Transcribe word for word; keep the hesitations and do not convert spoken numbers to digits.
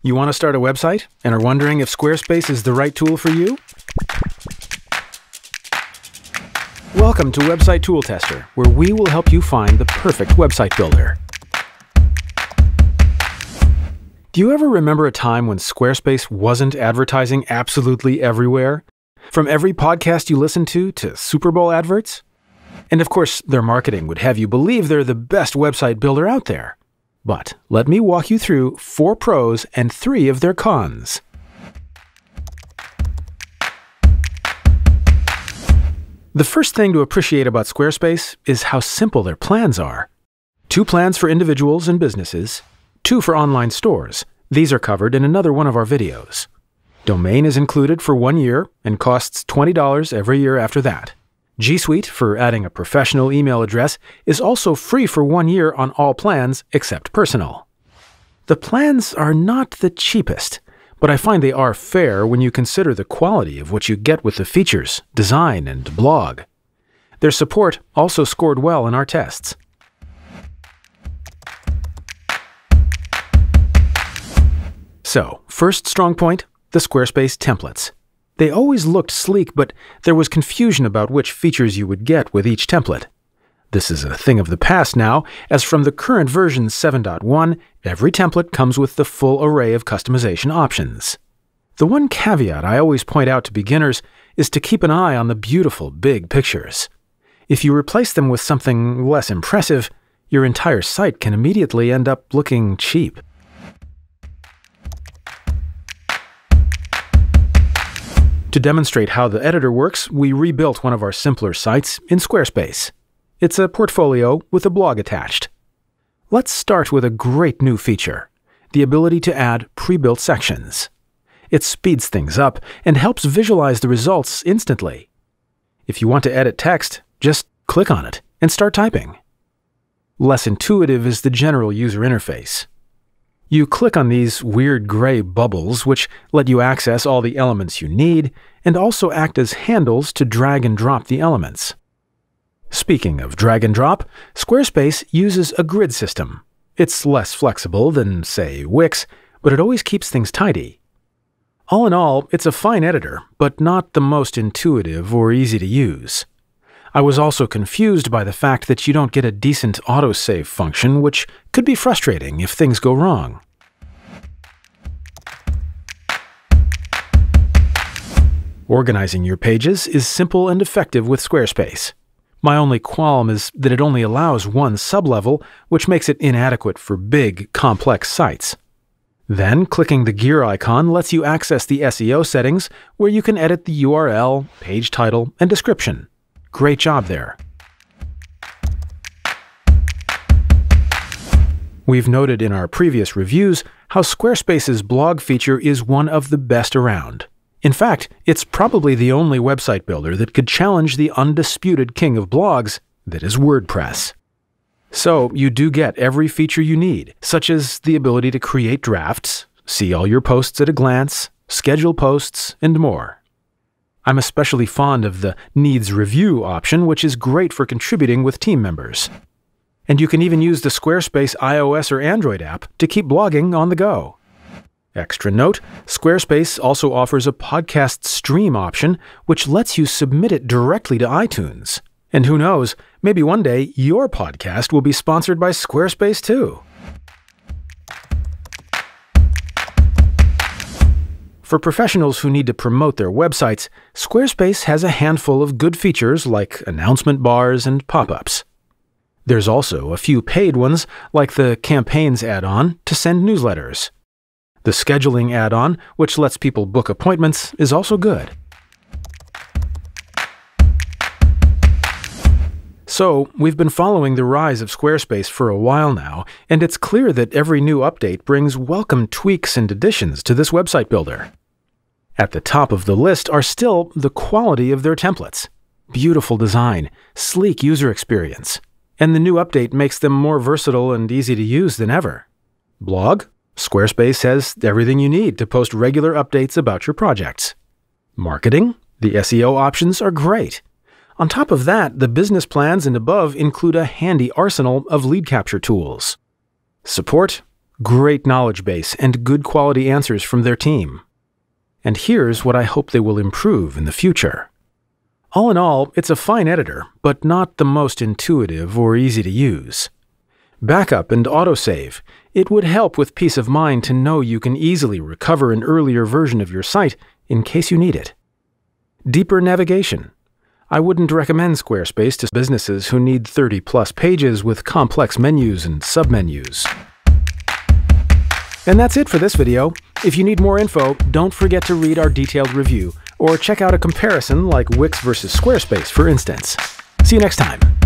You want to start a website and are wondering if Squarespace is the right tool for you? Welcome to Website Tool Tester, where we will help you find the perfect website builder. Do you ever remember a time when Squarespace wasn't advertising absolutely everywhere? From every podcast you listen to to Super Bowl adverts? And of course, their marketing would have you believe they're the best website builder out there. But let me walk you through four pros and three of their cons. The first thing to appreciate about Squarespace is how simple their plans are. Two plans for individuals and businesses, two for online stores. These are covered in another one of our videos. Domain is included for one year and costs twenty dollars every year after that. G Suite for adding a professional email address is also free for one year on all plans except personal. The plans are not the cheapest, but I find they are fair when you consider the quality of what you get with the features, design, and blog. Their support also scored well in our tests. So, first strong point, the Squarespace templates. They always looked sleek, but there was confusion about which features you would get with each template. This is a thing of the past now, as from the current version seven point one, every template comes with the full array of customization options. The one caveat I always point out to beginners is to keep an eye on the beautiful big pictures. If you replace them with something less impressive, your entire site can immediately end up looking cheap. To demonstrate how the editor works, we rebuilt one of our simpler sites in Squarespace. It's a portfolio with a blog attached. Let's start with a great new feature, the ability to add pre-built sections. It speeds things up and helps visualize the results instantly. If you want to edit text, just click on it and start typing. Less intuitive is the general user interface. You click on these weird gray bubbles, which let you access all the elements you need and also act as handles to drag and drop the elements. Speaking of drag and drop, Squarespace uses a grid system. It's less flexible than, say, Wix, but it always keeps things tidy. All in all, it's a fine editor, but not the most intuitive or easy to use. I was also confused by the fact that you don't get a decent autosave function, which could be frustrating if things go wrong. Organizing your pages is simple and effective with Squarespace. My only qualm is that it only allows one sublevel, which makes it inadequate for big, complex sites. Then, clicking the gear icon lets you access the S E O settings, where you can edit the U R L, page title, and description. Great job there. We've noted in our previous reviews how Squarespace's blog feature is one of the best around. In fact, it's probably the only website builder that could challenge the undisputed king of blogs, that is WordPress. So you do get every feature you need, such as the ability to create drafts, see all your posts at a glance, schedule posts, and more. I'm especially fond of the Needs Review option, which is great for contributing with team members. And you can even use the Squarespace iOS or Android app to keep blogging on the go. Extra note, Squarespace also offers a podcast stream option, which lets you submit it directly to iTunes. And who knows, maybe one day your podcast will be sponsored by Squarespace too. For professionals who need to promote their websites, Squarespace has a handful of good features like announcement bars and pop-ups. There's also a few paid ones like the Campaigns add-on to send newsletters. The Scheduling add-on, which lets people book appointments, is also good. So, we've been following the rise of Squarespace for a while now, and it's clear that every new update brings welcome tweaks and additions to this website builder. At the top of the list are still the quality of their templates. Beautiful design, sleek user experience, and the new update makes them more versatile and easy to use than ever. Blog? Squarespace has everything you need to post regular updates about your projects. Marketing? The S E O options are great. On top of that, the business plans and above include a handy arsenal of lead capture tools. Support? great knowledge base, and good quality answers from their team. And here's what I hope they will improve in the future. All in all, it's a fine editor, but not the most intuitive or easy to use. Backup and autosave. It would help with peace of mind to know you can easily recover an earlier version of your site in case you need it. Deeper navigation. I wouldn't recommend Squarespace to businesses who need thirty plus pages with complex menus and submenus. And that's it for this video. If you need more info, don't forget to read our detailed review or check out a comparison like Wix versus Squarespace, for instance. See you next time.